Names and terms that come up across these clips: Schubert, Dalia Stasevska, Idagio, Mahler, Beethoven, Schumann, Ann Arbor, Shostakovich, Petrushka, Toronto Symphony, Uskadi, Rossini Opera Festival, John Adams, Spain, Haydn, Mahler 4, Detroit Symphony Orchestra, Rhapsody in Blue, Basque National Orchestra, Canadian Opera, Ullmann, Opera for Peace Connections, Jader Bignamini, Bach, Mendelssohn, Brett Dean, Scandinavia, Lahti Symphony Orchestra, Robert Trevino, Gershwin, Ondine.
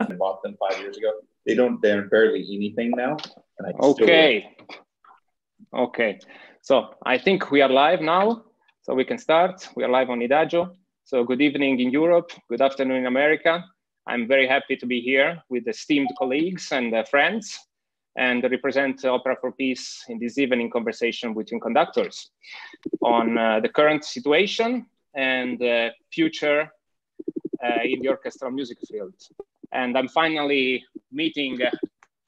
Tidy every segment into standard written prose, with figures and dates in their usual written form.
I bought them 5 years ago. They don't, they're barely anything now. And I okay. Okay. So I think we are live now. So we can start. We are live on Idagio. So good evening in Europe. Good afternoon in America. I'm very happy to be here with esteemed colleagues and friends and represent Opera for Peace in this evening conversation between conductors on the current situation and future in the orchestral music field. And I'm finally meeting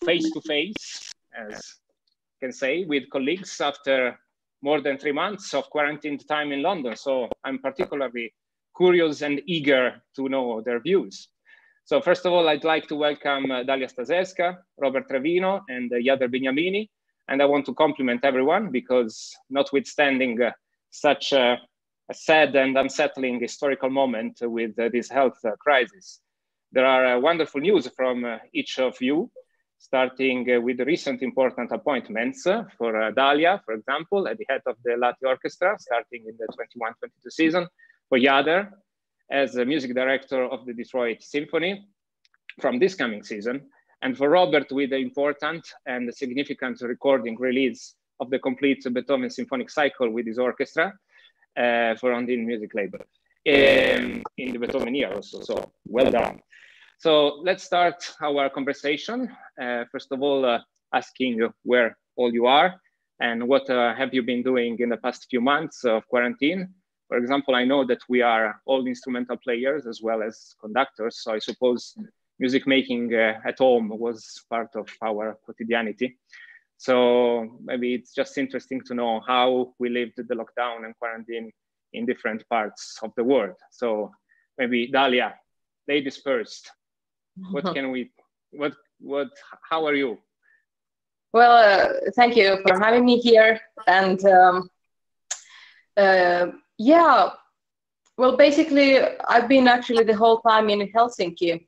face to face, as I can say, with colleagues after more than 3 months of quarantine time in London. So I'm particularly curious and eager to know their views. So first of all, I'd like to welcome Dalia Stasevska, Robert Trevino, and Jader Bignamini. And I want to compliment everyone because notwithstanding such a sad and unsettling historical moment with this health crisis, there are wonderful news from each of you, starting with recent important appointments for Dalia, for example, at the head of the Lahti Orchestra, starting in the 21-22 season, for Jader, as the music director of the Detroit Symphony from this coming season, and for Robert with the important and significant recording release of the complete Beethoven symphonic cycle with his orchestra for Ondine Music label in the Beethoven year also, so well done. So let's start our conversation. First of all, asking where all you are and what have you been doing in the past few months of quarantine. For example, I know that we are all instrumental players as well as conductors, so I suppose music making at home was part of our quotidianity. So maybe it's just interesting to know how we lived the lockdown and quarantine in different parts of the world. So maybe Dalia, ladies first. What can we? How are you? Well, thank you for having me here, and yeah, well, basically, I've been actually the whole time in Helsinki.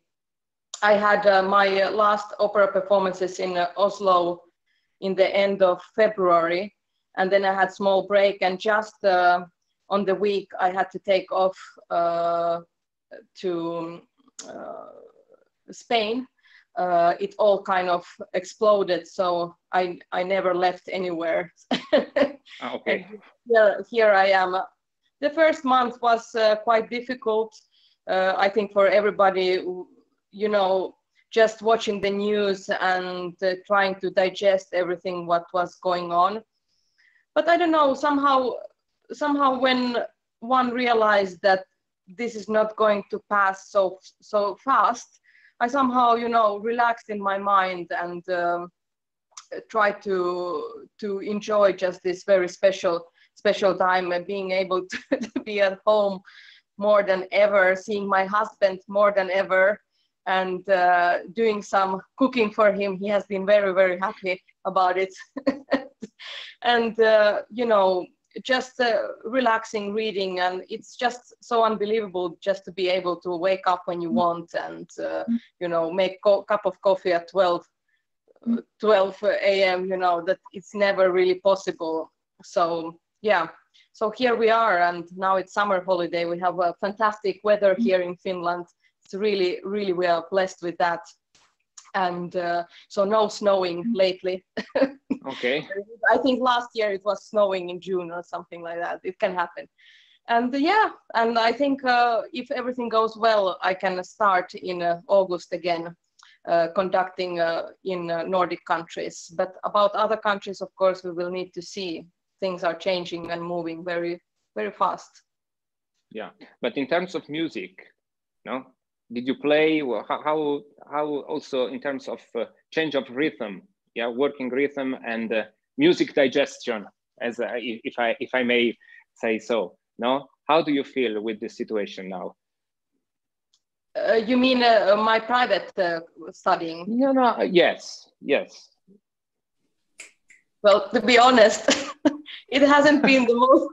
I had my last opera performances in Oslo in the end of February, and then I had small break, and just on the week I had to take off to Spain. It all kind of exploded, so I never left anywhere. Okay. Here I am. The first month was quite difficult, I think, for everybody, you know, just watching the news and trying to digest everything what was going on. But I don't know, somehow when one realized that this is not going to pass so fast, I somehow, you know, relaxed in my mind and tried to enjoy just this very special time and being able to be at home more than ever, seeing my husband more than ever, and doing some cooking for him. He has been very, very happy about it. And, you know, just relaxing, reading, and it's just so unbelievable just to be able to wake up when you want and, you know, make a cup of coffee at 12 a.m., you know, that it's never really possible. So, yeah, so here we are, and now it's summer holiday. We have a fantastic weather here in Finland. It's really, really, we are blessed with that. And so no snowing lately. Okay. I think last year it was snowing in June or something like that. It can happen. And yeah, and I think if everything goes well, I can start in August again, conducting in Nordic countries. But about other countries, of course, we will need to see. Things are changing and moving very, very fast. Yeah, but in terms of music, no? Did you play, how also in terms of change of rhythm, yeah, working rhythm and music digestion, as if I may say so, no? How do you feel with the situation now? You mean my private studying? No, yes. Well, to be honest, it hasn't been the most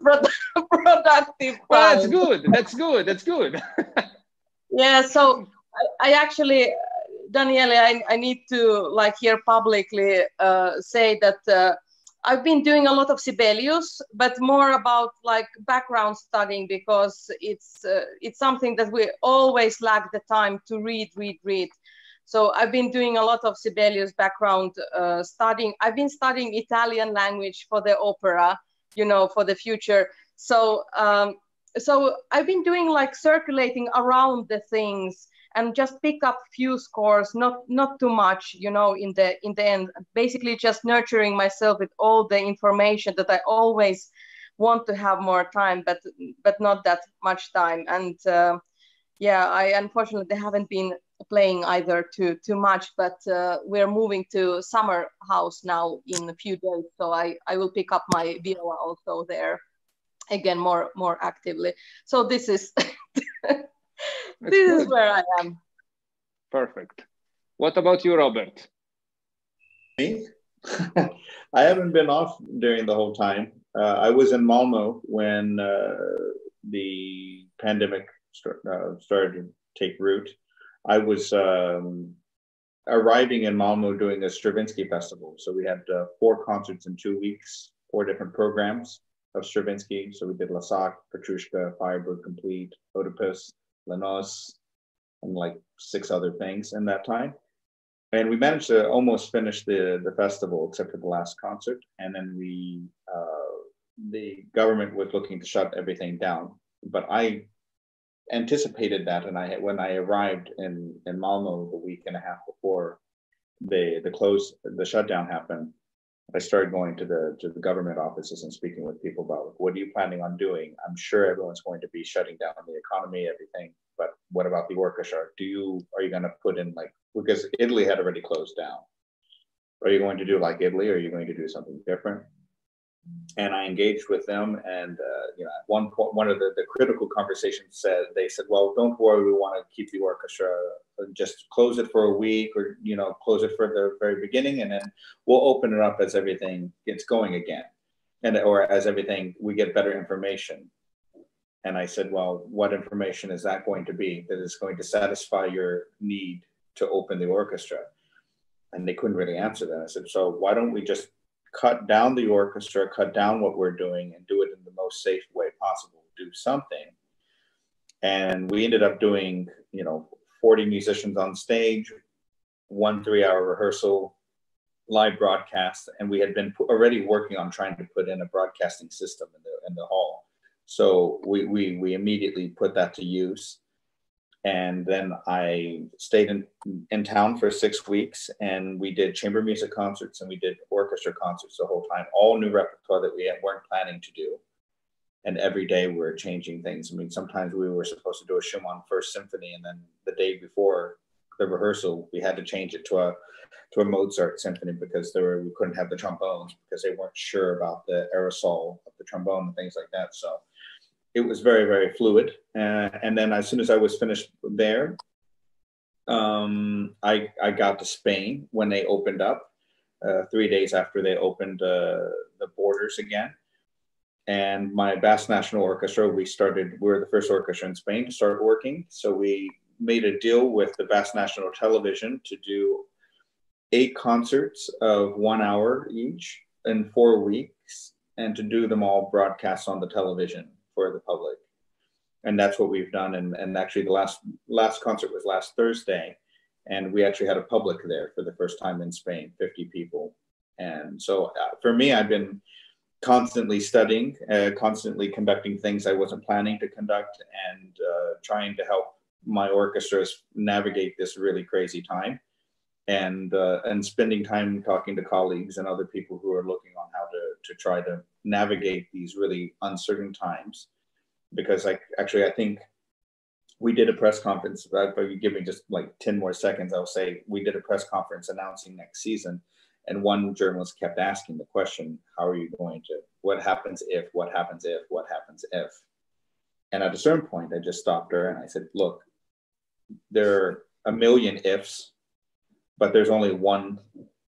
productive. Well, that's good. Yeah, so I actually, Daniele, I need to like here publicly say that I've been doing a lot of Sibelius, but more about like background studying, because it's something that we always lack the time to read. So I've been doing a lot of Sibelius background studying. I've been studying Italian language for the opera, you know, for the future. So, so I've been doing like circulating around the things and just pick up few scores, not too much, you know, in the end, basically just nurturing myself with all the information that I always want to have more time, but not that much time. And yeah, I unfortunately haven't been playing either too much, but we're moving to summer house now in a few days. So I will pick up my viola also there again, more actively. So this is, this is where I am. Perfect. What about you, Robert? Me? I haven't been off during the whole time. I was in Malmö when the pandemic started to take root. I was arriving in Malmö doing a Stravinsky festival. So we had 4 concerts in 2 weeks, 4 different programs of Stravinsky. So we did Lasak, Petrushka, Firebird Complete, Oedipus, Lenos, and like 6 other things in that time. And we managed to almost finish the festival except for the last concert. And then we, the government was looking to shut everything down. But I anticipated that, and when I arrived in Malmö the week and a half before the shutdown happened, I started going to the government offices and speaking with people about what are you planning on doing? I'm sure everyone's going to be shutting down the economy, everything, but what about the orchestra? Are you going to put in, like, because Italy had already closed down. Are you going to do like Italy, or are you going to do something different? And I engaged with them, and you know, at one point, one of the critical conversations they said, "Well, don't worry, we want to keep the orchestra, just close it for a week, or you know, close it for the very beginning, and then we'll open it up as everything gets going again, or as everything we get better information." And I said, "Well, what information is that going to be that is going to satisfy your need to open the orchestra?" And they couldn't really answer that. I said, "So why don't we just cut down the orchestra, cut down what we're doing, and do it in the most safe way possible, do something?" And we ended up doing, you know, 40 musicians on stage, 1 3-hour rehearsal, live broadcast. And we had been already working on trying to put in a broadcasting system in the hall. So we immediately put that to use. And then I stayed in town for 6 weeks, and we did chamber music concerts and we did orchestra concerts the whole time, all new repertoire that we weren't planning to do. And every day we were changing things. I mean, sometimes we were supposed to do a Schumann First Symphony, and then the day before the rehearsal, we had to change it to a Mozart symphony because we couldn't have the trombones because they weren't sure about the aerosol of the trombone and things like that. So it was very, very fluid. And then as soon as I was finished there, I got to Spain when they opened up, 3 days after they opened the borders again. And my Basque National Orchestra, we were the first orchestra in Spain to start working. So we made a deal with the Basque National Television to do 8 concerts of 1 hour each in 4 weeks, and to do them all broadcast on the television for the public. And that's what we've done. And actually the last concert was last Thursday, and we actually had a public there for the first time in Spain, 50 people. And so for me, I've been constantly studying, constantly conducting things I wasn't planning to conduct, and trying to help my orchestras navigate this really crazy time, and spending time talking to colleagues and other people who are looking on how to try to navigate these really uncertain times. Because I think we did a press conference, if you give me just like 10 more seconds, I'll say we did a press conference announcing next season, and one journalist kept asking the question, how are you going to, what happens if, what happens if, what happens if? And at a certain point, I just stopped her and I said, look, there are a million ifs, but there's only one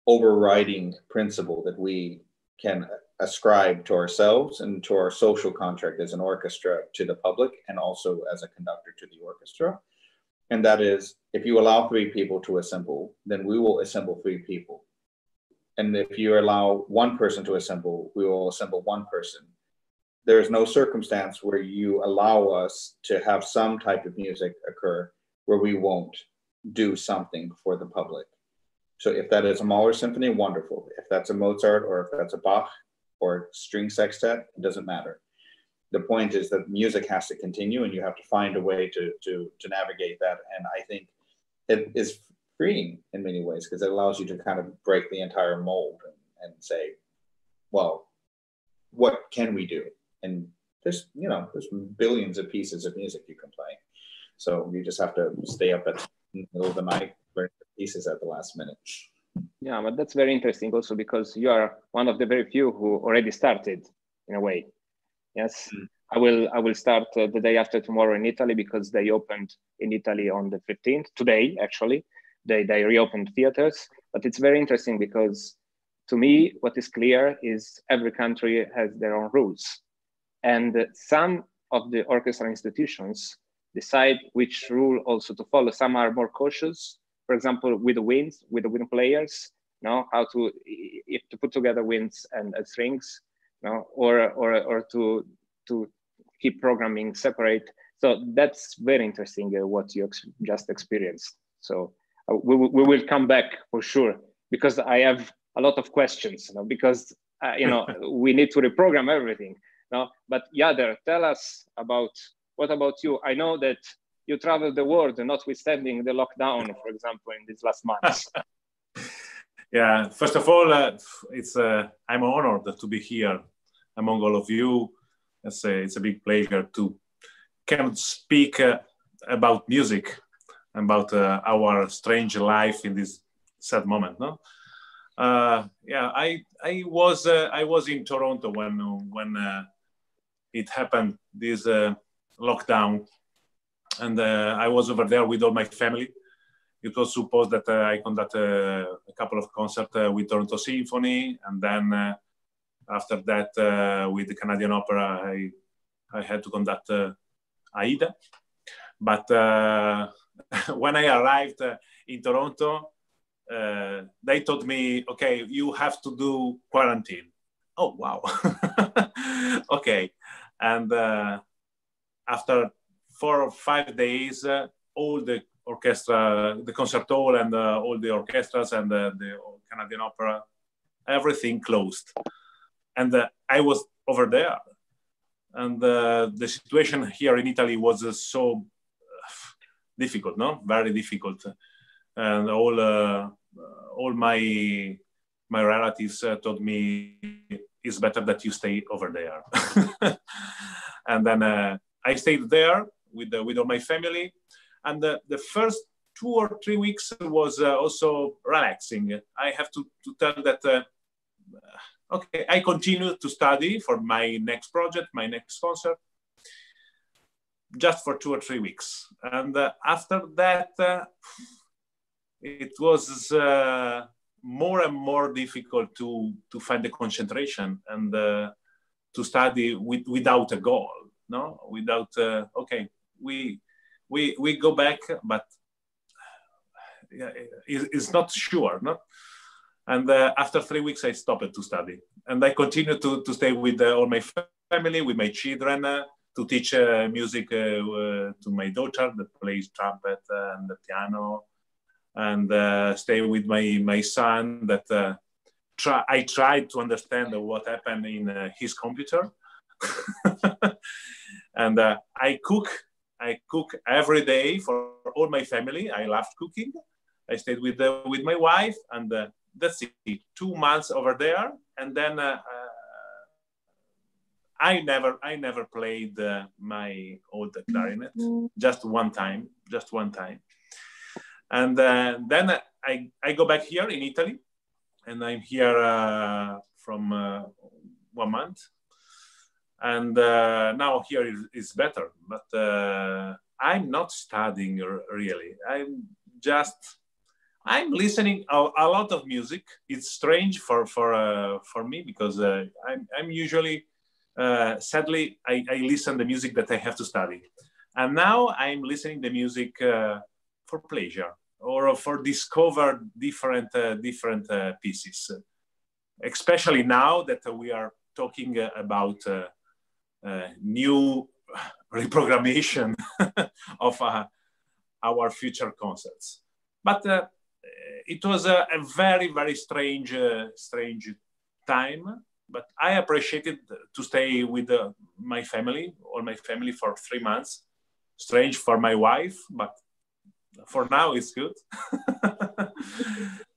overriding principle that we can ascribe to ourselves and to our social contract as an orchestra to the public, and also as a conductor to the orchestra. And that is, if you allow 3 people to assemble, then we will assemble 3 people. And if you allow one person to assemble, we will assemble one person. There is no circumstance where you allow us to have some type of music occur where we won't do something for the public. So if that is a Mahler symphony, wonderful. If that's a Mozart or if that's a Bach or string sextet, it doesn't matter. The point is that music has to continue and you have to find a way to navigate that. And I think it is freeing in many ways because it allows you to kind of break the entire mold and say, well, what can we do? And there's, you know, there's billions of pieces of music you can play. So you just have to stay up at the middle of the night, learn the pieces at the last minute. Yeah, but that's very interesting also because you are one of the very few who already started in a way. Yes, mm-hmm. I will start the day after tomorrow in Italy because they opened in Italy on the 15th. Today, actually, they reopened theaters. But it's very interesting because to me, what is clear is every country has their own rules. And some of the orchestra institutions decide which rule also to follow. Some are more cautious, for example, with the wind players, you know, if to put together winds and strings, you know, or to keep programming separate. So that's very interesting what you just experienced. So we will come back for sure because I have a lot of questions, you know, because you know we need to reprogram everything. No, but Jader, tell us about, what about you? I know that you traveled the world, notwithstanding the lockdown, for example, in these last months. Yeah, first of all, I'm honored to be here among all of you. It's a big pleasure to can speak about music, about our strange life in this sad moment, no? Yeah, I was in Toronto when it happened, this lockdown, and I was over there with all my family. It was supposed that I conducted a couple of concerts with Toronto Symphony, and then after that with the Canadian Opera, I had to conduct AIDA. But when I arrived in Toronto, they told me, okay, you have to do quarantine. Oh, wow. Okay. And after 4 or 5 days, all the orchestra, the concert hall and all the orchestras and the Canadian Opera, everything closed. And I was over there. And the situation here in Italy was so difficult, no? Very difficult. And all my relatives told me, it's better that you stay over there. And then I stayed there with all my family. And the first 2 or 3 weeks was also relaxing. I have to tell that, okay, I continue to study for my next project, my next concert, just for 2 or 3 weeks. And after that, it was more and more difficult to find the concentration and to study without a goal, no? Without, okay, we go back, but it's not sure, no? And after 3 weeks, I stopped to study. And I continued to stay with all my family, with my children, to teach music to my daughter that plays trumpet and the piano, and stay with my son that I tried to understand what happened in his computer. And I cook every day for all my family. I loved cooking. I stayed with my wife, and that's it, 2 months over there. And then I never played my old clarinet, just one time. And then I go back here in Italy, and I'm here from 1 month. And now here is better, but I'm not studying really. I'm listening a lot of music. It's strange for me because I'm usually, sadly, I listen the music that I have to study. And now I'm listening the music for pleasure, or for discover different pieces. especially now that we are talking about new reprogrammation of our future concerts. But it was a very, very strange, strange time. But I appreciated to stay with my family, all my family, for 3 months. Strange for my wife, but for now it's good.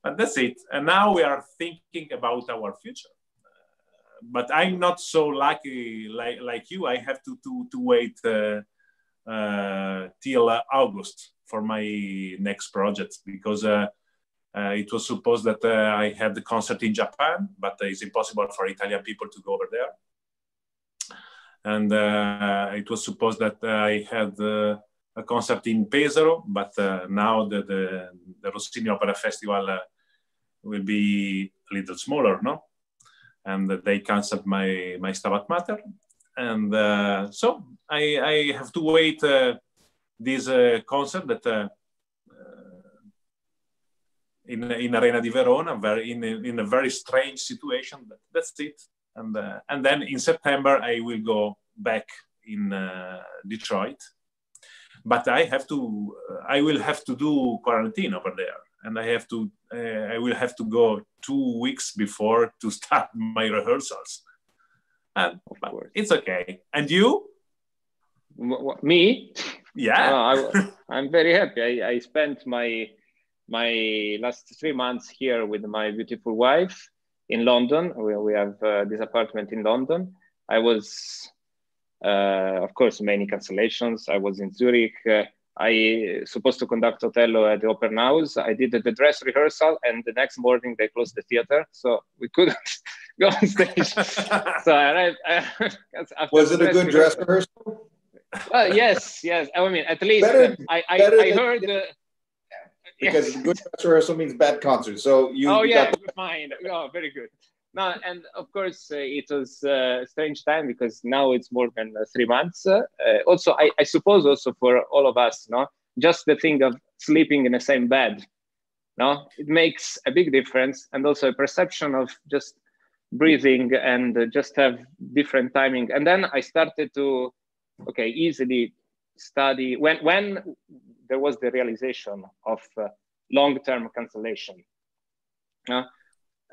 And that's it. And now we are thinking about our future. But I'm not so lucky like you. I have to wait till August for my next project, because it was supposed that I had the concert in Japan, but it's impossible for Italian people to go over there. And it was supposed that I had a concert in Pesaro, but now the Rossini Opera Festival will be a little smaller, no? And they canceled my Stabat Mater. And so I have to wait this concert that in Arena di Verona, in a very strange situation, but that's it. And then in September, I will go back in Detroit. But I will have to do quarantine over there. And I will have to go 2 weeks before to start my rehearsals. And it's okay. And you? Me? Yeah. No, I'm very happy. I spent my last 3 months here with my beautiful wife in London. We have this apartment in London. I was, of course, many cancellations. I was in Zurich. I supposed to conduct Otello at the Opera House. I did the dress rehearsal, and the next morning they closed the theater, so we couldn't go on stage. So was it a good dress rehearsal? Well, yes. I mean, at least better, I heard. Because good dress rehearsal means bad concert. So you. Oh yeah, fine. Oh, very good. No, and of course it was a strange time, because now it's more than 3 months. Also, I suppose also for all of us, no, just the thing of sleeping in the same bed, no, it makes a big difference, and also a perception of just breathing and just have different timing. And then I started to, easily study when there was the realization of long-term cancellation.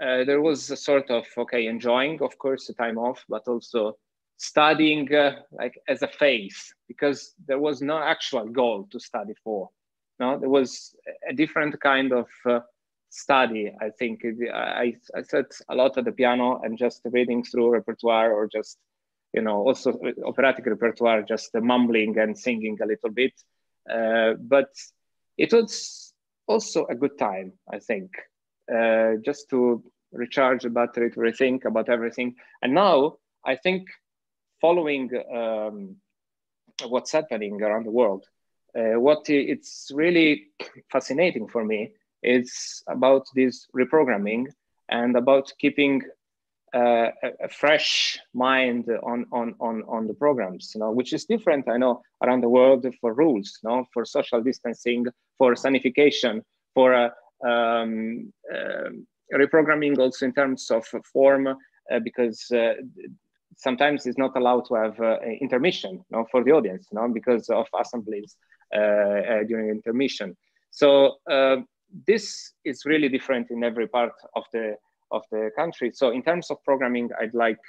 There was a sort of, enjoying, of course, the time off, but also studying like as a phase, because there was no actual goal to study for. No, there was a different kind of study, I think. I sat a lot at the piano and just reading through repertoire, or just, also operatic repertoire, just mumbling and singing a little bit. But it was also a good time, I think. Just to recharge the battery, to rethink about everything. And now I think, following what's happening around the world, what it's really fascinating for me is about this reprogramming and about keeping a fresh mind on the programs, which is different, I know, around the world, for rules, for social distancing, for sanification, for reprogramming also in terms of form, because sometimes it's not allowed to have intermission for the audience, because of assemblies during intermission. So this is really different in every part of the country. So in terms of programming, I'd like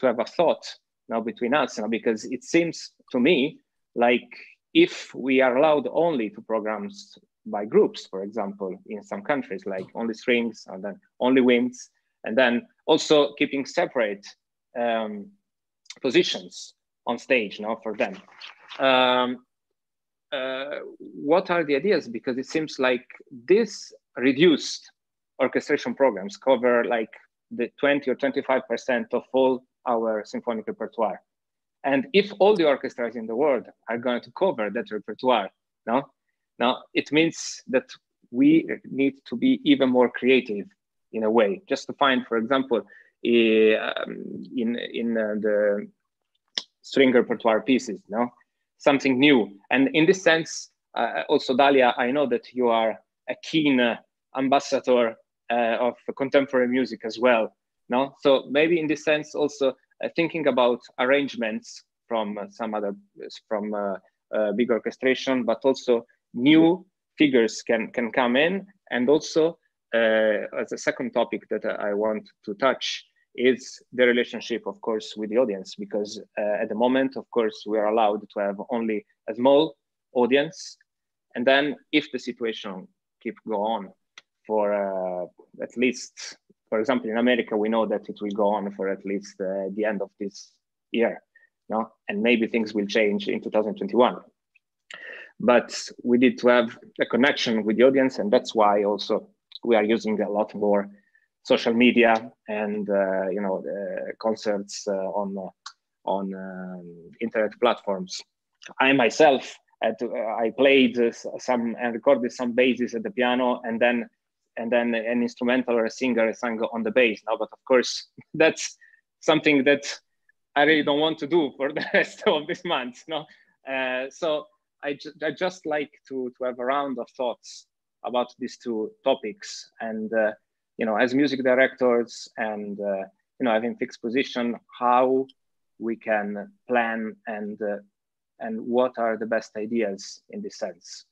to have a thought now between us, because it seems to me like if we are allowed only to programs by groups, for example, in some countries, like only strings and then only winds, and then also keeping separate positions on stage now for them. What are the ideas? Because it seems like this reduced orchestration programs cover like the 20 or 25% of all our symphonic repertoire. And if all the orchestras in the world are going to cover that repertoire, no? Now, it means that we need to be even more creative in a way, just to find, for example, in the string repertoire pieces, something new. And in this sense, also, Dalia, I know that you are a keen ambassador of contemporary music as well. No, so maybe in this sense also thinking about arrangements from some other from big orchestration, but also new figures can come in. And also as a second topic that I want to touch is the relationship, of course, with the audience, because at the moment, of course, we are allowed to have only a small audience. And then if the situation keeps going on for at least, for example, in America, we know that it will go on for at least the end of this year, no? And maybe things will change in 2021. But we need to have a connection with the audience, and that's why also we are using a lot more social media and you know, concerts on internet platforms. I myself, I played some and recorded some basses at the piano, and then an instrumental or a singer sang on the bass. Now, but of course, that's something that I really don't want to do for the rest of this month. No, so I just like to have a round of thoughts about these two topics, and you know, as music directors, and you know, having fixed position, how we can plan and what are the best ideas in this sense.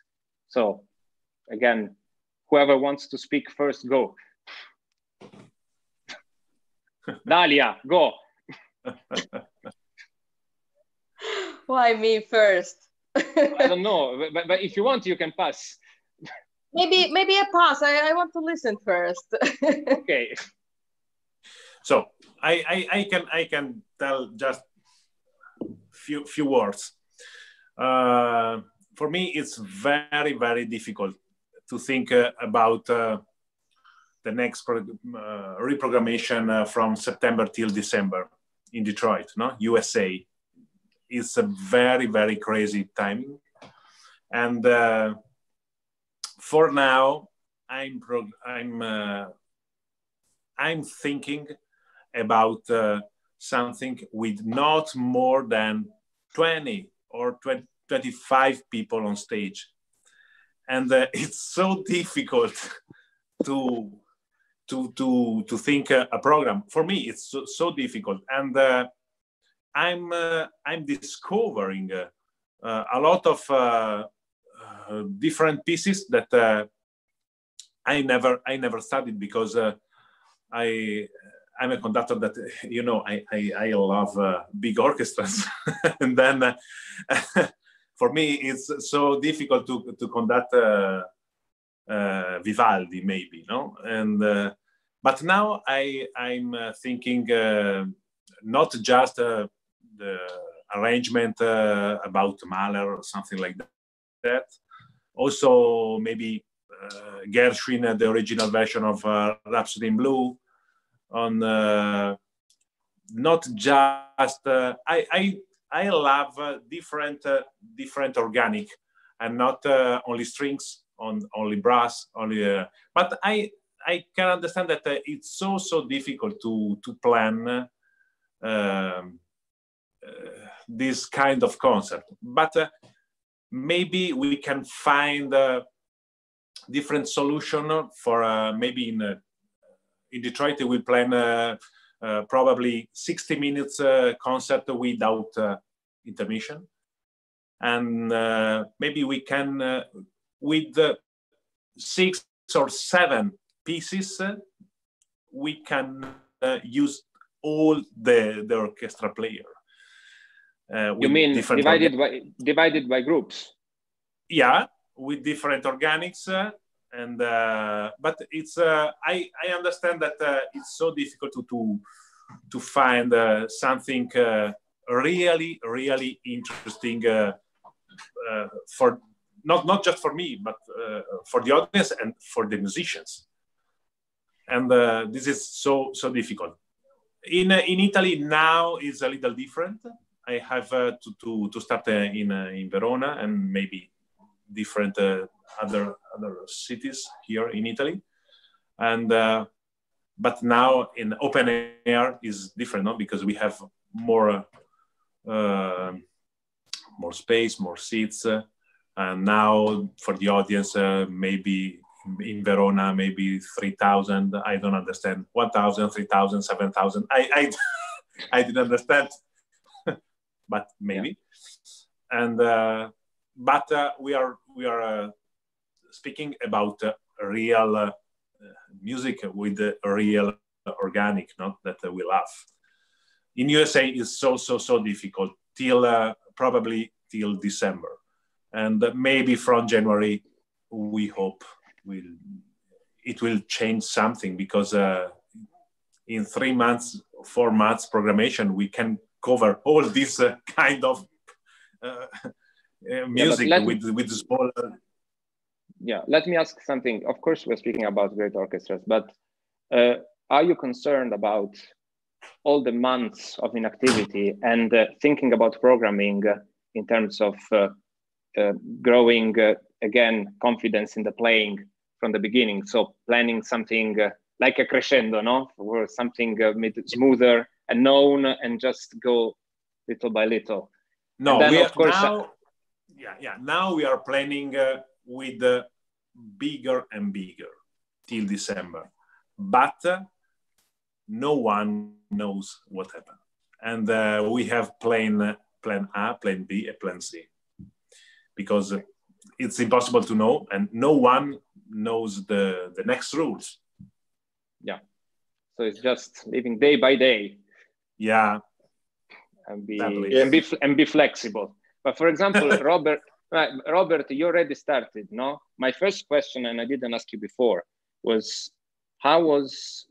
So again, whoever wants to speak first, go. Dalia, go. Why me first? I don't know, but if you want, you can pass. Maybe I pass. I want to listen first. Okay. So I can tell just few words. For me, it's very, very difficult to think about the next reprogrammation from September till December in Detroit, no? USA. It's a very, very crazy timing. And for now, I'm thinking about something with not more than 20 or 25 people on stage. And it's so difficult to think a program. For me, it's so difficult. And I'm discovering a lot of different pieces that I never studied, because I'm a conductor that, you know, I love big orchestras. And then for me, it's so difficult to conduct Vivaldi, maybe, no? And but now I'm thinking not just the arrangement about Mahler or something like that. Also, maybe Gershwin, the original version of Rhapsody in Blue. On not just I love different organic, and not only strings, only brass, only. But I can understand that it's so difficult to plan this kind of concept. But maybe we can find a different solution for maybe in. In Detroit, we plan probably 60 minutes concert without intermission. And maybe we can, with 6 or 7 pieces, we can use all the orchestra player. You mean divided by groups? Yeah, with different organics. And but it's I understand that it's so difficult to find something really interesting for not just for me, but for the audience and for the musicians. And this is so difficult. In Italy now is a little different. I have to start in Verona, and maybe different other cities here in Italy. And but now in open air is different, no? Because we have more space, more seats, and now for the audience maybe in Verona, maybe 3,000. I don't understand. 1,000, 3,000, 7,000. I didn't understand, but maybe. Yeah. And but we are speaking about real music with real organic, not that we love. In USA, it's so difficult till probably till December, and maybe from January we hope it will change something, because in 3 months, 4 months programmation, we can cover all this kind of music with smaller. Yeah, let me ask something. Of course, we're speaking about great orchestras, but are you concerned about all the months of inactivity and thinking about programming in terms of growing, again, confidence in the playing from the beginning? So planning something like a crescendo, no? Or something smoother and known, and just go little by little. No, then, now we are planning with bigger and bigger till December, but no one knows what happened. And we have plan A, plan B, and plan C, because it's impossible to know, and no one knows the next rules. Yeah, so it's just living day by day. Yeah, and be flexible. But for example, Robert, you already started, no? My first question, and I didn't ask you before, was how was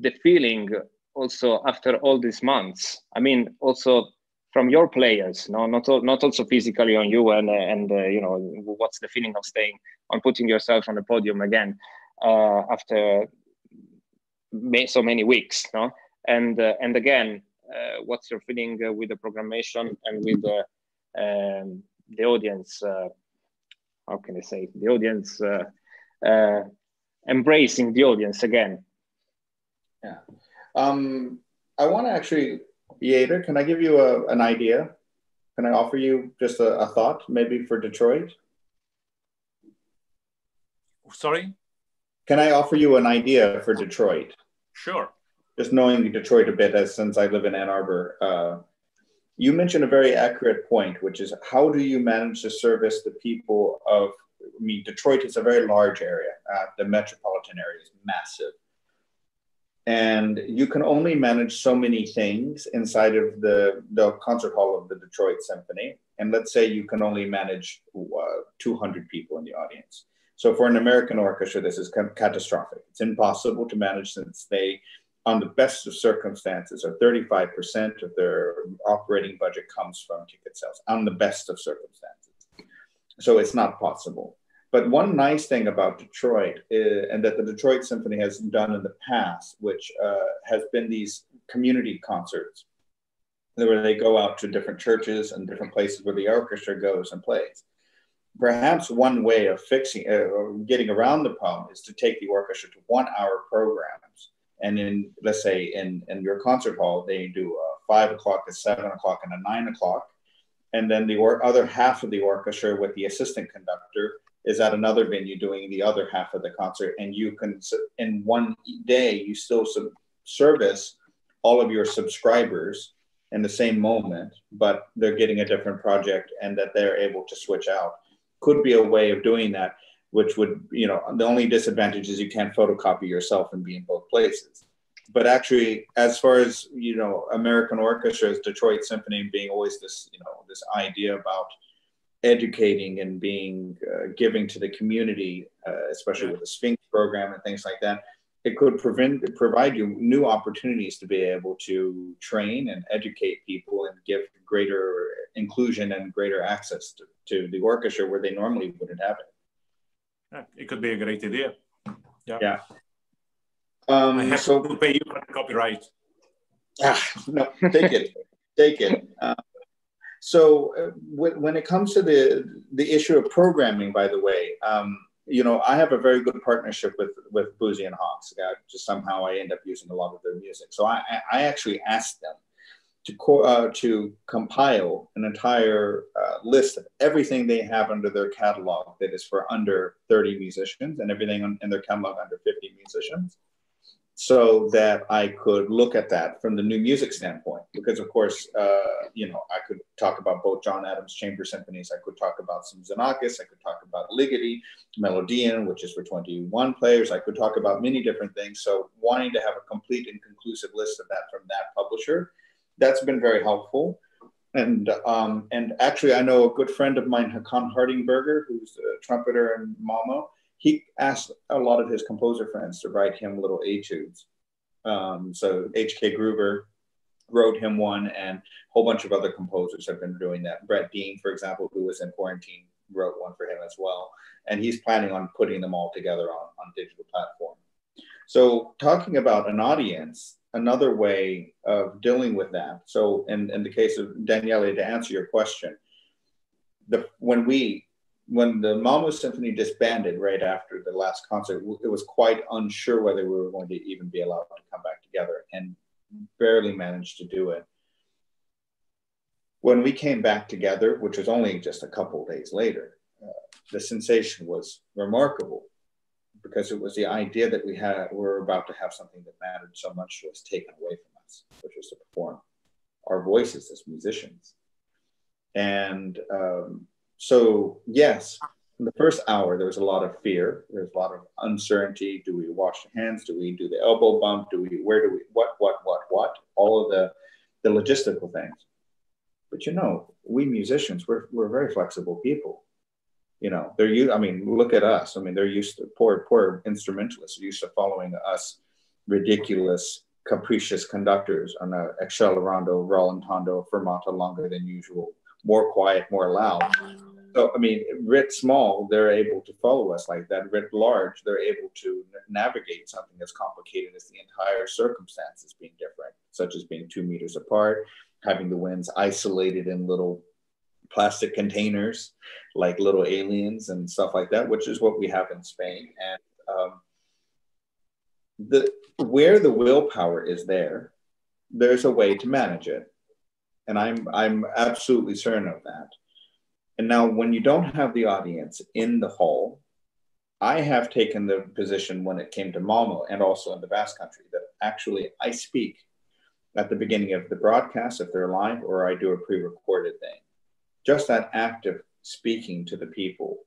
the feeling also after all these months? I mean, also from your players, no? Not also physically on you, and you know, what's the feeling of staying, on putting yourself on the podium again after so many weeks, no? And again, what's your feeling with the programmation and with the audience, how can I say, the audience, embracing the audience again? Yeah. I want to actually, Jader, can I give you an idea? Can I offer you just a thought, maybe for Detroit? Sorry? Can I offer you an idea for Detroit? Sure. Just knowing Detroit a bit, since I live in Ann Arbor, you mentioned a very accurate point, which is how do you manage to service the people of, I mean, Detroit is a very large area. The metropolitan area is massive. And you can only manage so many things inside of the concert hall of the Detroit Symphony. And let's say you can only manage 200 people in the audience. So for an American orchestra, this is catastrophic. It's impossible to manage, since they, on the best of circumstances, are 35% of their operating budget comes from ticket sales, on the best of circumstances. So it's not possible. But one nice thing about Detroit is, and that the Detroit Symphony has done in the past, which has been these community concerts, where they go out to different churches and different places where the orchestra goes and plays. Perhaps one way of fixing, getting around the problem, is to take the orchestra to 1 hour programs. And in, let's say, in your concert hall, they do a 5 o'clock, a 7 o'clock, and a 9 o'clock. And then the other half of the orchestra with the assistant conductor is at another venue doing the other half of the concert. And you can, in one day, you still service all of your subscribers in the same moment, but they're getting a different project, and that they're able to switch out. Could be a way of doing that, which would, you know, the only disadvantage is you can't photocopy yourself and be in both places. But actually, as far as, you know, American orchestras, Detroit Symphony being always this, you know, this idea about educating and being giving to the community, especially with the Sphinx program and things like that, it could provide you new opportunities to be able to train and educate people and give greater inclusion and greater access to the orchestra where they normally wouldn't have it. Yeah, it could be a great idea. Yeah. Yeah. I have to pay you for the copyright. No, take it. Take it. When it comes to the issue of programming, by the way, you know, I have a very good partnership with Boozy and Hawks. Just somehow I end up using a lot of their music. So I actually asked them, to compile an entire list of everything they have under their catalog that is for under 30 musicians and everything in their catalog under 50 musicians, so that I could look at that from the new music standpoint. Because of course, you know, I could talk about both John Adams' chamber symphonies, I could talk about some Xenakis, I could talk about Ligeti, Melodion, which is for 21 players, I could talk about many different things. So wanting to have a complete and conclusive list of that from that publisher, that's been very helpful. And actually, I know a good friend of mine, Hakan Hardingberger, who's a trumpeter in Malmö, he asked a lot of his composer friends to write him little etudes. So H.K. Gruber wrote him one, and a whole bunch of other composers have been doing that. Brett Dean, for example, who was in quarantine, wrote one for him as well. And he's planning on putting them all together on digital platform. So talking about an audience, another way of dealing with that. So in the case of Daniele, to answer your question, when the Malmö Symphony disbanded right after the last concert, it was quite unsure whether we were going to even be allowed to come back together, and barely managed to do it. When we came back together, which was only just a couple of days later, the sensation was remarkable, because it was the idea that we were about to have something that mattered so much was taken away from us, which was to perform our voices as musicians. And so, yes, in the first hour, there was a lot of fear. There was a lot of uncertainty. Do we wash the hands? Do we do the elbow bump? What? All of the logistical things. But you know, we musicians, we're very flexible people. You know, I mean, look at us. I mean, they're used to, poor instrumentalists are used to following us ridiculous, capricious conductors on a accelerando, rallentando, fermata longer than usual, more quiet, more loud. So, I mean, writ small, they're able to follow us like that. Writ large, they're able to navigate something as complicated as the entire circumstances being different, such as being 2 meters apart, having the winds isolated in little plastic containers like little aliens and stuff like that, which is what we have in Spain. And where the willpower is there, there's a way to manage it. And I'm absolutely certain of that. And now when you don't have the audience in the hall, I have taken the position when it came to Malmö and also in the Basque Country that actually I speak at the beginning of the broadcast if they're live, or I do a pre-recorded thing. Just that act of speaking to the people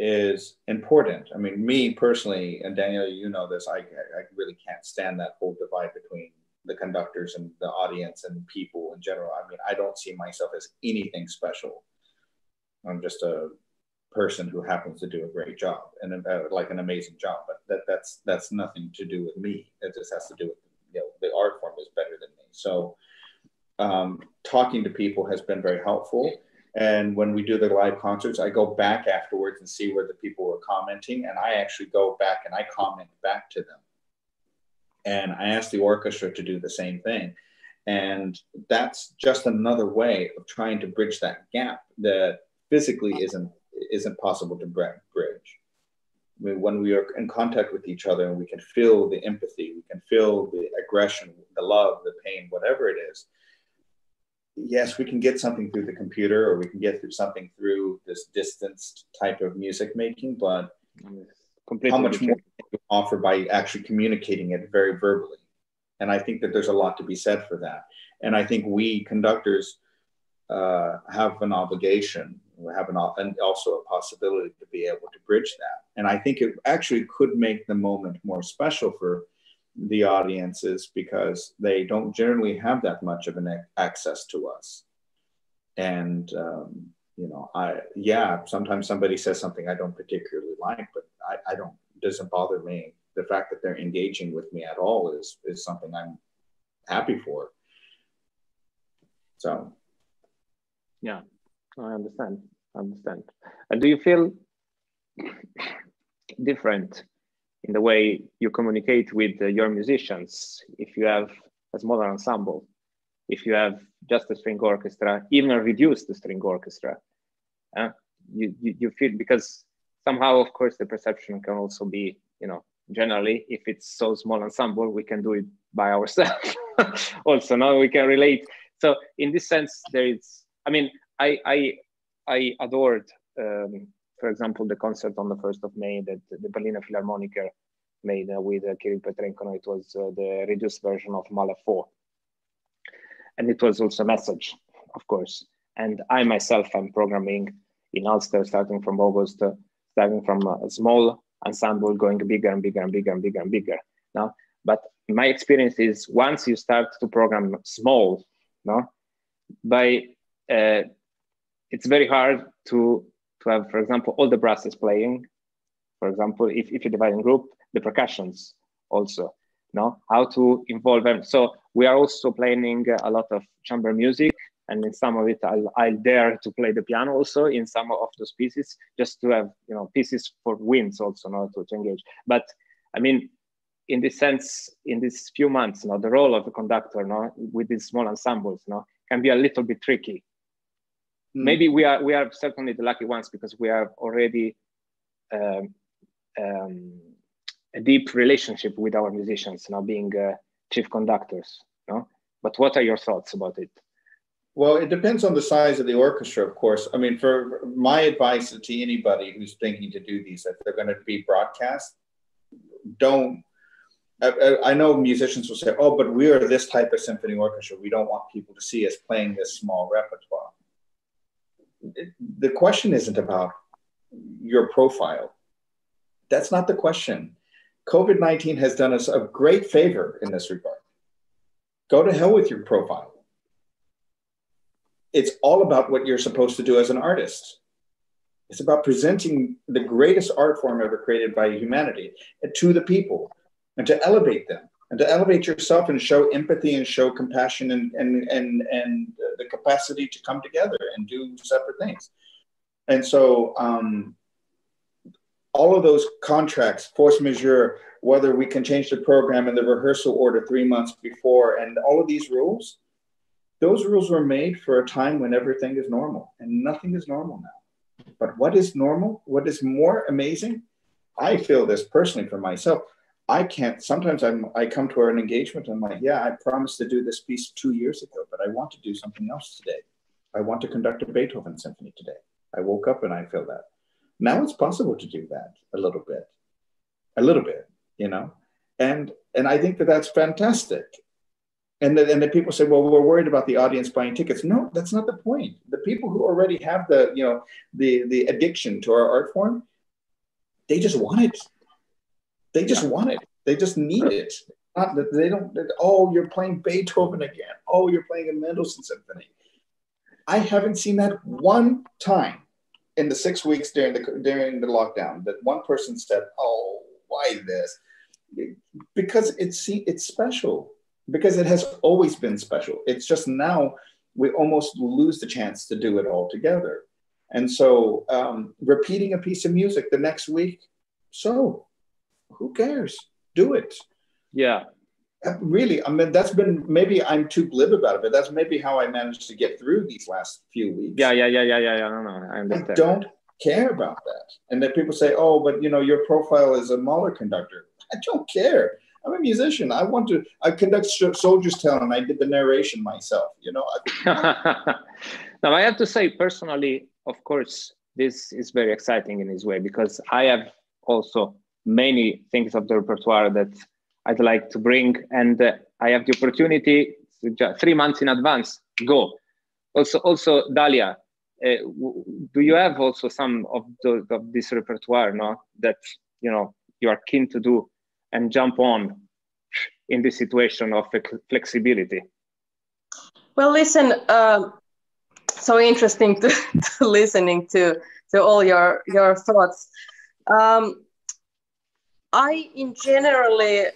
is important. I mean, me personally, and Daniel, you know this, I really can't stand that whole divide between the conductors and the audience and people in general. I mean, I don't see myself as anything special. I'm just a person who happens to do a great job and like an amazing job, but that's nothing to do with me. It just has to do with, you know, the art form is better than me. So talking to people has been very helpful. And when we do the live concerts, I go back afterwards and see where the people were commenting. And I actually go back and I comment back to them. And I ask the orchestra to do the same thing. And that's just another way of trying to bridge that gap that physically isn't possible to bridge. I mean, when we are in contact with each other and we can feel the empathy, we can feel the aggression, the love, the pain, whatever it is, yes, we can get something through the computer, or we can get through something through this distanced type of music making, but how much more can you offer by actually communicating it very verbally? And I think that there's a lot to be said for that. And I think we conductors have an obligation, we have and also a possibility to be able to bridge that. And I think it actually could make the moment more special for the audiences, because they don't generally have that much of an access to us. And you know, sometimes somebody says something I don't particularly like, but it doesn't bother me. The fact that they're engaging with me at all is something I'm happy for. So yeah, I understand. And do you feel different in the way you communicate with your musicians, if you have a smaller ensemble, if you have just a string orchestra, even a reduced string orchestra? You feel, because somehow, of course, the perception can also be, you know, generally, if it's so small ensemble, we can do it by ourselves. also now we can relate. So in this sense, there is, I mean, I adored, for example, the concert on the 1st of May that the Berliner Philharmoniker made with Kirill Petrenko. It was the reduced version of Mahler 4. And it was also a message, of course. And I myself am programming in Ulster starting from August, starting from a small ensemble, going bigger and bigger and bigger and bigger and bigger. No? But my experience is once you start to program small, no, by it's very hard to have, for example, all the brasses playing. For example, if you divide in group, the percussions also, no, how to involve them. So we are also playing a lot of chamber music, and in some of it, I'll dare to play the piano also in some of those pieces, just to have, you know, pieces for winds also, no, to engage. But I mean, in this sense, in these few months, no, the role of the conductor, no, with these small ensembles, no, can be a little bit tricky. Mm. Maybe we are certainly the lucky ones because we have already a deep relationship with our musicians, now being chief conductors. No, but what are your thoughts about it? Well, it depends on the size of the orchestra, of course. I mean, for my advice to anybody who's thinking to do these, if they're going to be broadcast, don't. I know musicians will say, "Oh, but we are this type of symphony orchestra. We don't want people to see us playing this small repertoire." The question isn't about your profile. That's not the question. COVID-19 has done us a great favor in this regard. Go to hell with your profile. It's all about what you're supposed to do as an artist. It's about presenting the greatest art form ever created by humanity to the people, and to elevate them, and to elevate yourself, and show empathy, and show compassion, and the capacity to come together and do separate things. And so all of those contracts, force majeure, whether we can change the program and the rehearsal order 3 months before, and all of these rules, those rules were made for a time when everything is normal, and nothing is normal now. But what is normal? What is more amazing? I feel this personally for myself. I can't, sometimes I come to an engagement and I'm like, yeah, I promised to do this piece 2 years ago, but I want to do something else today. I want to conduct a Beethoven symphony today. I woke up and I feel that. Now it's possible to do that a little bit, you know? And I think that that's fantastic. And then people say, well, we're worried about the audience buying tickets. No, that's not the point. The people who already have the, you know, the addiction to our art form, they just want it. They just want it. They just need it. Not that they don't, that, oh, you're playing Beethoven again. Oh, you're playing a Mendelssohn symphony. I haven't seen that one time in the 6 weeks during the lockdown that one person said, oh, why this? Because it's special. Because it has always been special. It's just now we almost lose the chance to do it all together. And so repeating a piece of music the next week, so who cares? Do it. Yeah. Really, I mean, that's been, maybe I'm too glib about it, but that's maybe how I managed to get through these last few weeks. Yeah. No, I understand. I don't care about that. And then people say, oh, but you know, your profile is a Mahler conductor. I don't care. I'm a musician. I conduct Soldier's Tale, and I did the narration myself, you know. Now, I have to say personally, of course, this is very exciting in its way, because I have also many things of the repertoire that I'd like to bring, and I have the opportunity to just 3 months in advance go. Also Dalia, do you have also some of this repertoire, no, that you know you are keen to do and jump on in this situation of flexibility? Well, listen, so interesting to listening to all your thoughts. I in generally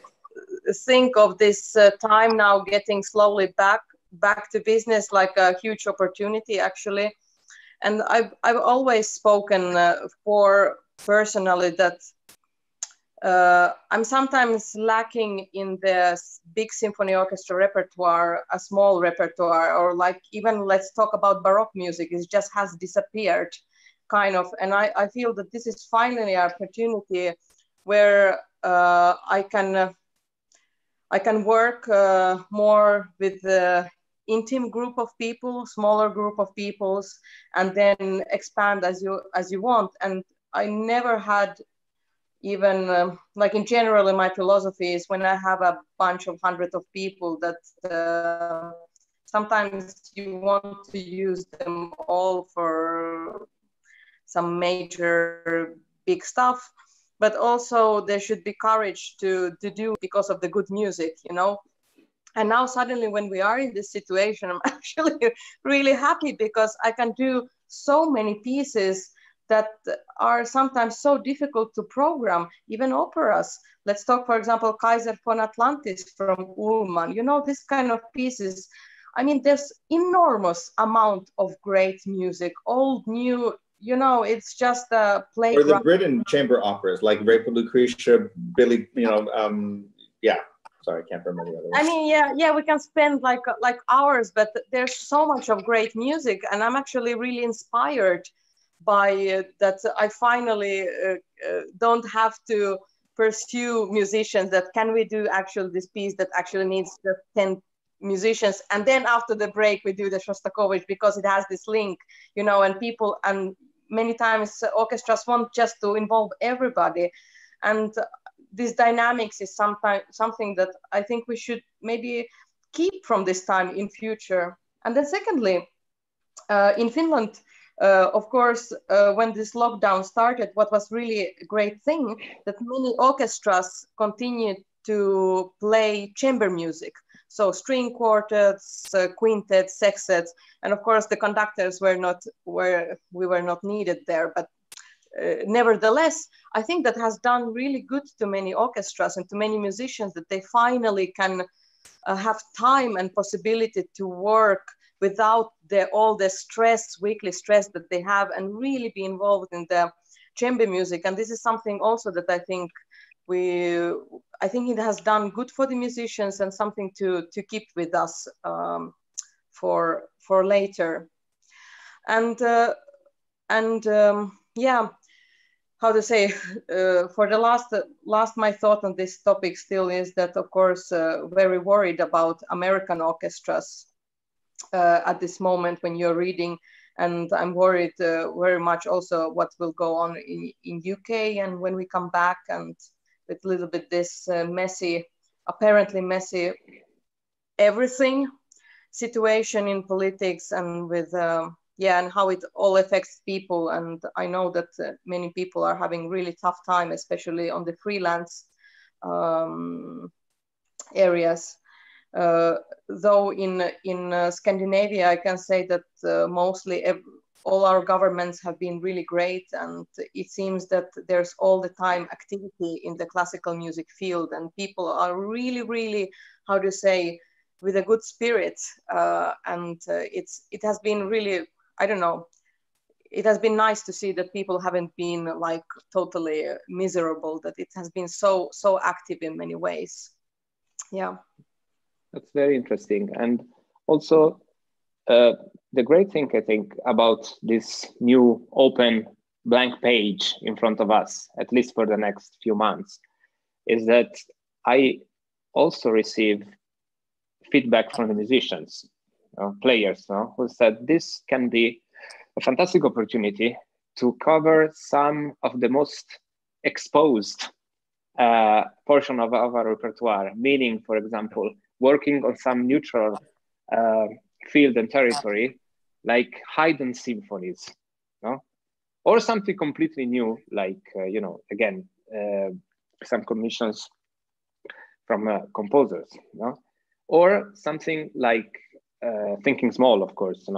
think of this time now getting slowly back to business like a huge opportunity, actually. And I've always spoken for personally that I'm sometimes lacking in the big symphony orchestra repertoire, a small repertoire, or like even let's talk about Baroque music. It just has disappeared, kind of. And I feel that this is finally an opportunity where I can I can work more with the intimate group of people, smaller group of peoples, and then expand as you want. And I never had even like in general in my philosophy is when I have a bunch of hundreds of people that sometimes you want to use them all for some major big stuff, but also there should be courage to do because of the good music, you know. And now suddenly when we are in this situation, I'm actually really happy because I can do so many pieces that are sometimes so difficult to program, even operas. Let's talk, for example, Kaiser von Atlantis from Ullmann, you know, this kind of pieces. I mean, there's enormous amount of great music, old, new, you know, it's just a playground. Or the Britain chamber operas, like Repo Lucretia, Billy, you know, yeah. Sorry, I can't remember the other ones. I mean, yeah, we can spend like hours, but there's so much of great music, and I'm actually really inspired by that. I finally don't have to pursue musicians that can we do actually this piece that actually needs just 10 musicians, and then after the break we do the Shostakovich because it has this link, you know, and people, and many times orchestras want just to involve everybody, and this dynamics is sometimes something that I think we should maybe keep from this time in future. And then secondly, in Finland, of course, when this lockdown started, what was really a great thing that many orchestras continued to play chamber music. So string quartets, quintets, sextets, and of course the conductors were not needed there, but nevertheless, I think that has done really good to many orchestras and to many musicians that they finally can have time and possibility to work without all the stress, weekly stress that they have, and really be involved in the chamber music. And this is something also that I think it has done good for the musicians and something to keep with us for later. And how to say, for the last my thought on this topic still is that, of course, very worried about American orchestras at this moment when you're reading, and I'm worried very much also what will go on in UK and when we come back, and with a little bit this apparently messy everything situation in politics, and with and how it all affects people. And I know that many people are having really tough time, especially on the freelance areas. Though in Scandinavia, I can say that mostly all our governments have been really great, and it seems that there's all the time activity in the classical music field, and people are really, really, how to say, with a good spirit, and it has been really, I don't know, it has been nice to see that people haven't been like totally miserable, that it has been so active in many ways. Yeah. That's very interesting. And also the great thing I think about this new open blank page in front of us, at least for the next few months, is that I also receive feedback from the musicians, players, who said this can be a fantastic opportunity to cover some of the most exposed portion of our repertoire, meaning, for example, working on some neutral field and territory, like Haydn symphonies, or something completely new, like, again, some commissions from composers, or something like thinking small, of course,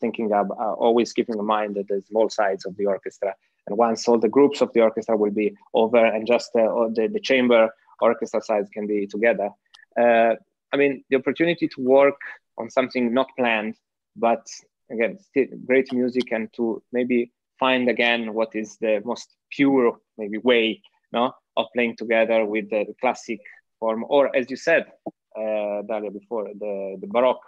thinking about always keeping in mind that the small size of the orchestra. And once all the groups of the orchestra will be over and just the chamber orchestra sides can be together. The opportunity to work on something not planned, but again, still great music, and to maybe find again what is the most pure maybe way of playing together with the classic form, or as you said, Dalia, before, the Baroque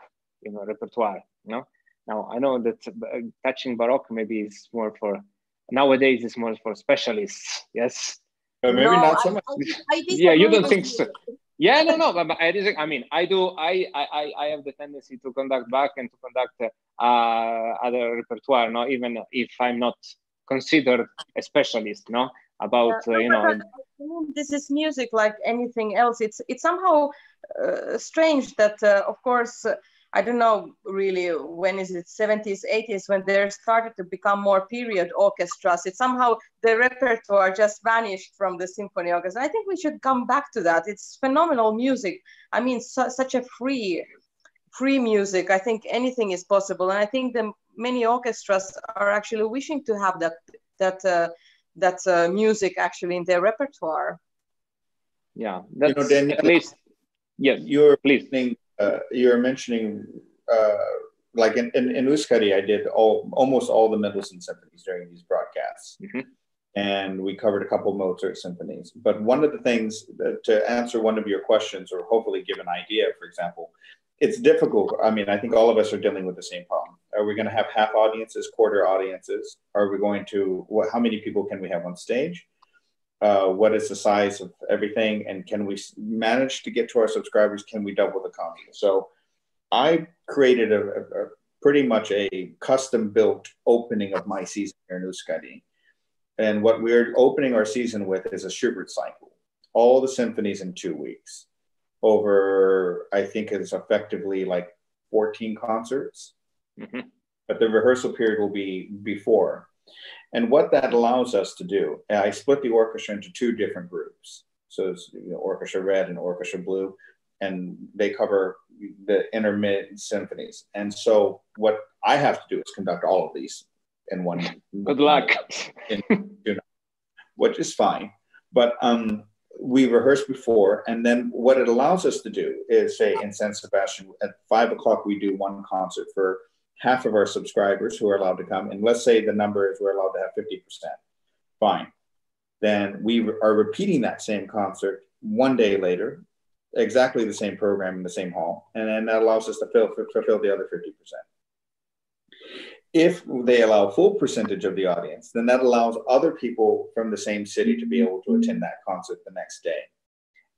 repertoire. Now I know that touching Baroque maybe is more for nowadays. It's more for specialists. Yes, maybe not so much. I you don't think so. Yeah, no, but I mean, I have the tendency to conduct Bach and to conduct other repertoire, no, even if I'm not considered a specialist, no, about you know. This is music like anything else. It's somehow strange that, of course, I don't know really when is it, 70s, 80s, when there started to become more period orchestras. It somehow the repertoire just vanished from the symphony orchestra. I think we should come back to that. It's phenomenal music. I mean, such a free music. I think anything is possible, and I think the many orchestras are actually wishing to have that music actually in their repertoire. Yeah, that's, you know, Daniele, at least. Yes, you're mentioning like in Uskadi, I did almost all the Mendelssohn symphonies during these broadcasts, and we covered a couple Mozart symphonies. But one of the things that, to answer one of your questions, or hopefully give an idea, for example, it's difficult. I mean, I think all of us are dealing with the same problem. Are we going to have half audiences, quarter audiences? Are we going to, how many people can we have on stage? What is the size of everything? And can we manage to get to our subscribers? Can we double the company? So I created a pretty much a custom built opening of my season here in Uskadi. And what we're opening our season with is a Schubert cycle, all the symphonies in 2 weeks. Over, I think it's effectively like 14 concerts, but the rehearsal period will be before. And what that allows us to do, I split the orchestra into two different groups. So it's, you know, Orchestra Red and Orchestra Blue, and they cover the intermittent symphonies. And so what I have to do is conduct all of these in one. Good luck. Which is fine, but we rehearse before, and then what it allows us to do is, say in San Sebastian at 5 o'clock, we do one concert for half of our subscribers who are allowed to come. And let's say the number is we're allowed to have 50%. Fine. Then we are repeating that same concert one day later, exactly the same program in the same hall. And then that allows us to fulfill the other 50%. If they allow full percentage of the audience, then that allows other people from the same city to be able to attend that concert the next day.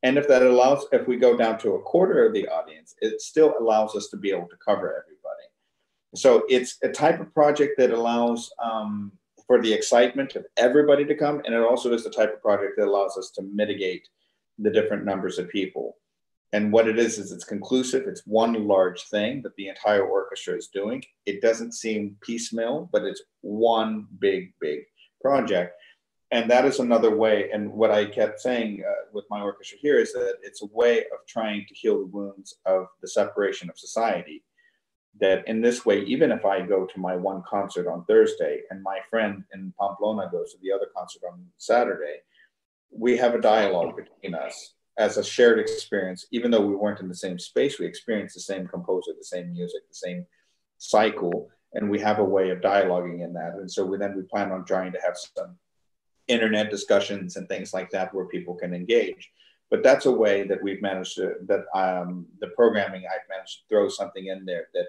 And if that allows, if we go down to a quarter of the audience, it still allows us to be able to cover everybody. So it's a type of project that allows for the excitement of everybody to come. And it also is the type of project that allows us to mitigate the different numbers of people. And what it is it's conclusive. It's one large thing that the entire orchestra is doing. It doesn't seem piecemeal, but it's one big project. And that is another way. And what I kept saying with my orchestra here is that it's a way of trying to heal the wounds of the separation of society. That in this way, even if I go to my one concert on Thursday and my friend in Pamplona goes to the other concert on Saturday, we have a dialogue between us as a shared experience. Even though we weren't in the same space, we experienced the same composer, the same music, the same cycle, and we have a way of dialoguing in that. And so we plan on trying to have some internet discussions and things like that where people can engage. But that's a way that we've managed to, that the programming, I've managed to throw something in there that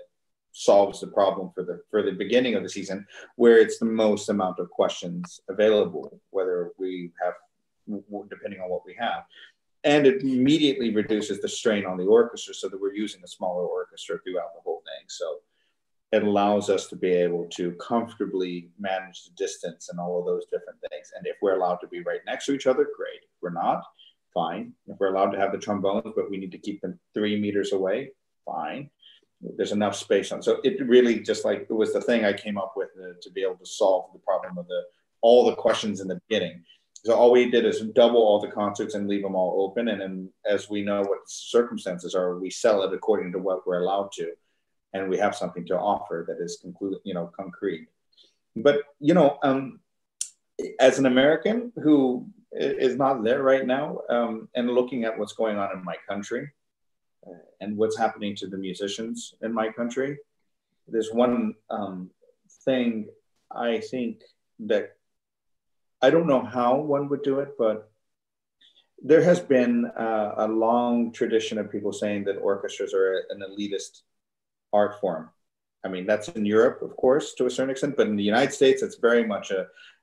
solves the problem for the beginning of the season, where it's the most amount of questions available, whether we have, depending on what we have. And it immediately reduces the strain on the orchestra so that we're using a smaller orchestra throughout the whole thing. So it allows us to be able to comfortably manage the distance and all of those different things. And if we're allowed to be right next to each other, great. If we're not, fine. If we're allowed to have the trombones, but we need to keep them 3 meters away, fine. There's enough space on. So it really just like, it was the thing I came up with to be able to solve the problem of all the questions in the beginning. So all we did is double all the concerts and leave them all open. And then as we know what circumstances are, we sell it according to what we're allowed to. And we have something to offer that is concrete. But, you know, as an American who is not there right now and looking at what's going on in my country and what's happening to the musicians in my country, there's one thing I think that I don't know how one would do it, but there has been a long tradition of people saying that orchestras are an elitist art form. I mean, that's in Europe, of course, to a certain extent, but in the United States, it's very much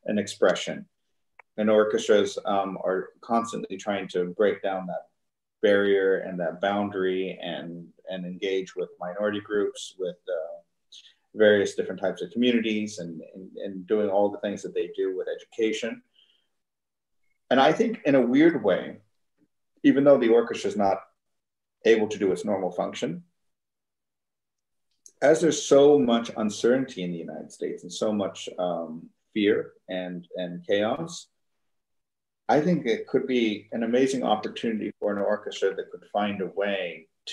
an expression. And orchestras are constantly trying to break down that barrier and that boundary, and engage with minority groups, with various different types of communities, and doing all the things that they do with education. And I think in a weird way, even though the orchestra is not able to do its normal function, as there's so much uncertainty in the United States and so much fear and chaos, I think it could be an amazing opportunity for an orchestra that could find a way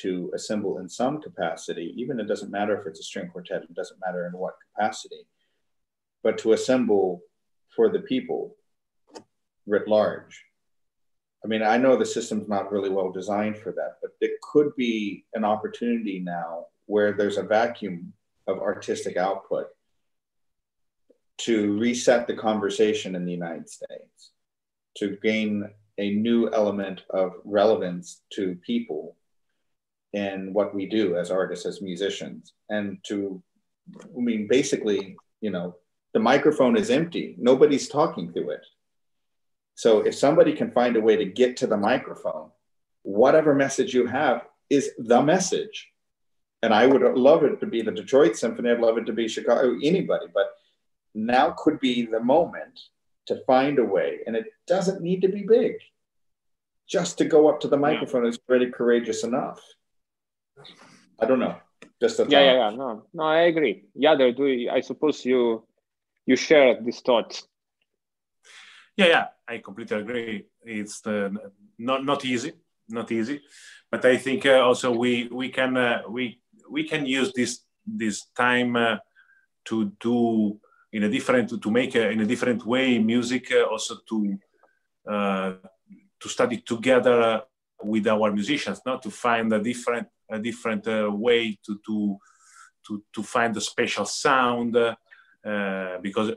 to assemble in some capacity, even it doesn't matter if it's a string quartet, it doesn't matter in what capacity, but to assemble for the people writ large. I mean, I know the system's not really well designed for that, but it could be an opportunity now where there's a vacuum of artistic output to reset the conversation in the United States, to gain a new element of relevance to people in what we do as artists, as musicians, and to, I mean, basically, you know, the microphone is empty. Nobody's talking through it. So if somebody can find a way to get to the microphone, whatever message you have is the message. And I would love it to be the Detroit Symphony. I'd love it to be Chicago, anybody, but now could be the moment to find a way. And it doesn't need to be big. Just to go up to the microphone is already courageous enough. I don't know. Just a thought. Yeah. No, I agree. Yeah, I suppose you share this thought. Yeah, I completely agree. It's not easy, but I think also we can use this time to do in a different to make in a different way music, also to study together with our musicians, not to find a different way to find a special sound, because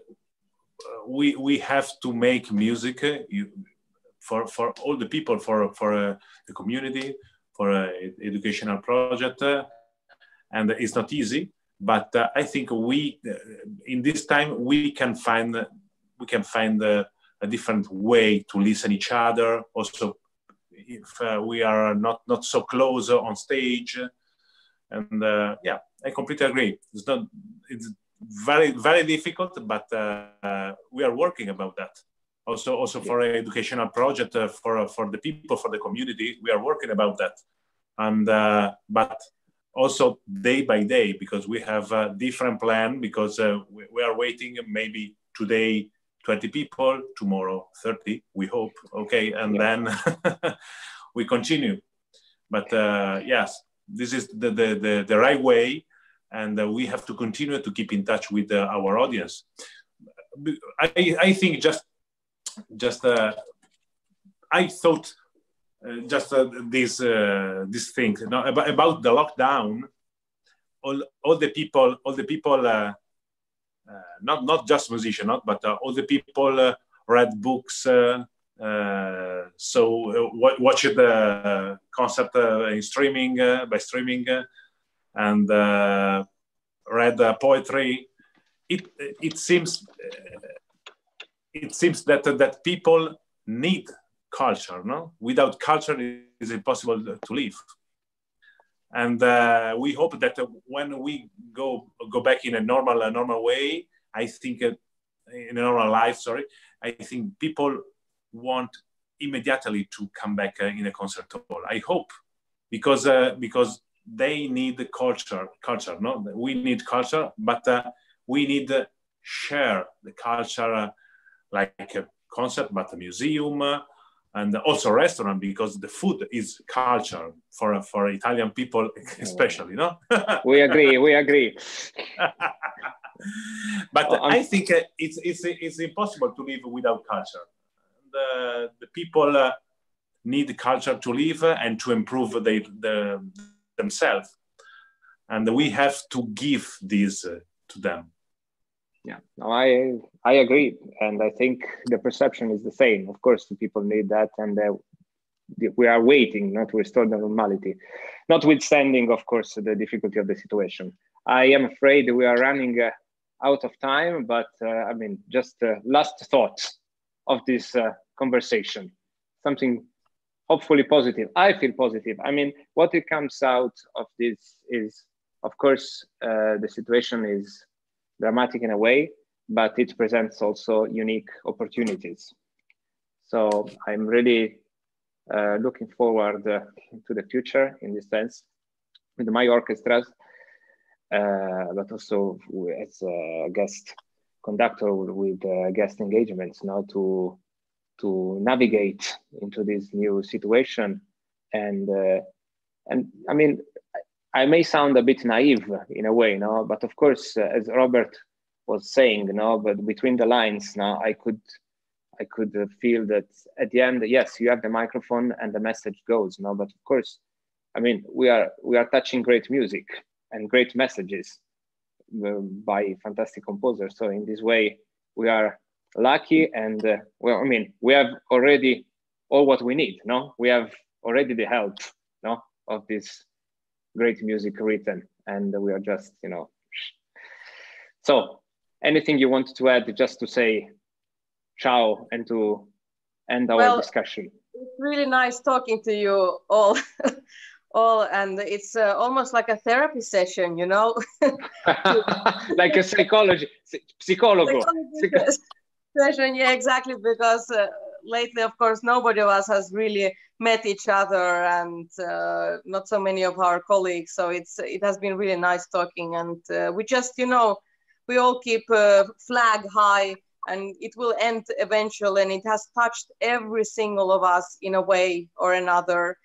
we have to make music for all the people, for the community, for educational project, and it's not easy. But I think we, in this time, we can find a different way to listen each other. Also, if we are not so close on stage, and yeah, I completely agree. It's very, very difficult, but we are working about that. Also for an educational project, for the people, for the community, we are working about that. And but also day by day, because we have a different plan, because we are waiting maybe today 20 people, tomorrow 30, we hope, okay, and then we continue. But yes, this is the right way, and we have to continue to keep in touch with our audience. I think I thought this thing, you know, about the lockdown. All the people, not just musicians, all the people read books, watched the concert in streaming and read poetry. It seems that people need culture, no? Without culture, it is impossible to live. And we hope that when we go back in a normal way, I think in a normal life, sorry, I think people want immediately to come back in a concert hall. I hope, because they need the culture, no? We need culture, but we need to share the culture. Like a concert, but a museum, and also restaurant, because the food is culture for Italian people, especially, no? We agree. But I think it's impossible to live without culture. The people need culture to live and to improve themselves, and we have to give this to them. Yeah, no, I agree, and I think the perception is the same. Of course, the people need that, and we are waiting not to restore the normality, notwithstanding, of course, the difficulty of the situation. I am afraid we are running out of time, but I mean, just last thoughts of this conversation. Something hopefully positive. I feel positive. I mean, what it comes out of this is, of course, the situation is dramatic in a way, but it presents also unique opportunities. So I'm really looking forward to the future in this sense with my orchestras, but also as a guest conductor with guest engagements now to navigate into this new situation. And I mean, I may sound a bit naive in a way, no, but of course, as Robert was saying, no, but between the lines, now I could feel that at the end, yes, you have the microphone and the message goes, no, but of course, I mean, we are touching great music and great messages by fantastic composers. So in this way, we are lucky, and well, I mean, we have already all what we need. No, we have already the help, no, of this great music written, and we are just, you know. So, anything you wanted to add, just to say ciao and to end our discussion? It's really nice talking to you all, and it's almost like a therapy session, you know. Like a psychology session, yeah, exactly. Because lately, of course, nobody of us has really met each other, and not so many of our colleagues. So it has been really nice talking, and we just, you know, we all keep flag high, and it will end eventually. And it has touched every single of us in a way or another,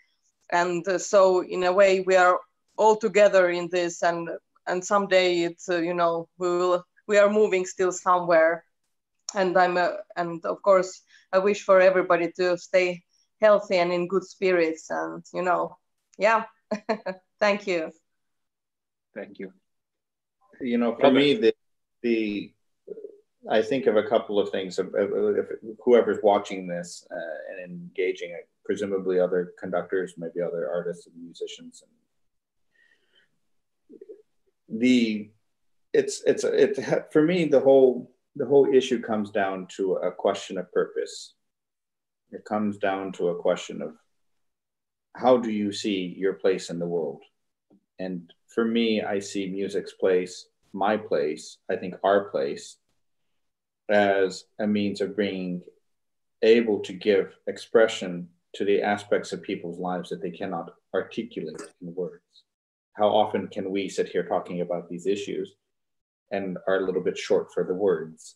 and so in a way we are all together in this, and someday it's you know, we are moving still somewhere. And I'm and of course I wish for everybody to stay healthy and in good spirits, and you know, yeah. Thank you. Thank you. You know, for me, the I think of a couple of things. If whoever's watching this and engaging, presumably other conductors, maybe other artists and musicians, and for me, the whole issue comes down to a question of purpose. It comes down to a question of how do you see your place in the world? And for me, I see music's place, my place, I think our place, as a means of being able to give expression to the aspects of people's lives that they cannot articulate in words. How often can we sit here talking about these issues and are a little bit short for the words?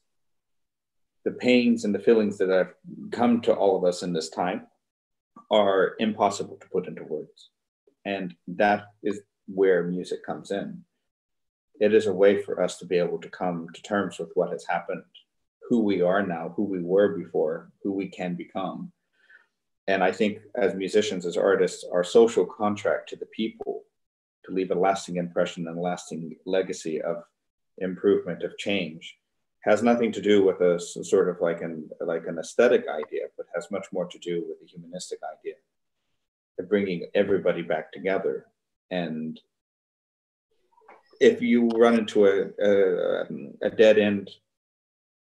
The pains and the feelings that have come to all of us in this time are impossible to put into words. And that is where music comes in. It is a way for us to be able to come to terms with what has happened, who we are now, who we were before, who we can become. And I think as musicians, as artists, our social contract to the people to leave a lasting impression and lasting legacy of improvement, of change, has nothing to do with a sort of like an aesthetic idea, but has much more to do with the humanistic idea of bringing everybody back together. And if you run into a dead end,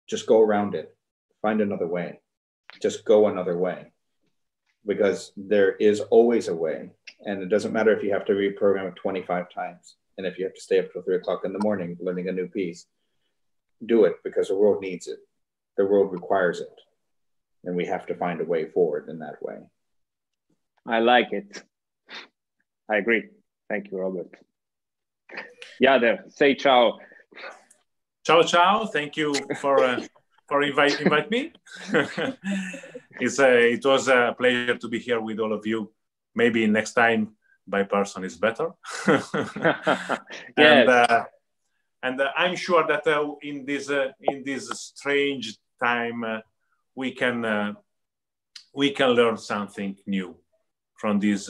just go around it, find another way, just go another way, because there is always a way. And it doesn't matter if you have to reprogram it 25 times. And if you have to stay up till 3 o'clock in the morning learning a new piece, do it, because the world needs it. The world requires it. And we have to find a way forward in that way. I like it. I agree. Thank you, Robert. Jader, say ciao. Ciao, ciao. Thank you for invite me. It was a pleasure to be here with all of you. Maybe next time by person is better. Yes. And I'm sure that in this strange time we can learn something new from this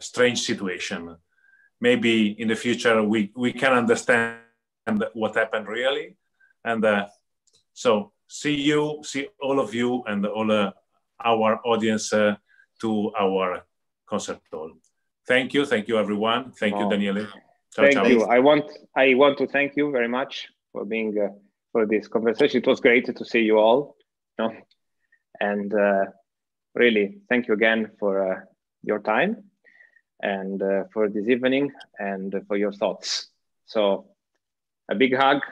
strange situation. Maybe in the future we can understand what happened really, and so see all of you and all our audience to our concert hall. Thank you everyone. Thank you, Daniele. Ciao, thank ciao. You. I want to thank you very much for being for this conversation. It was great to see you all, you know? And really thank you again for your time and for this evening and for your thoughts. So a big hug.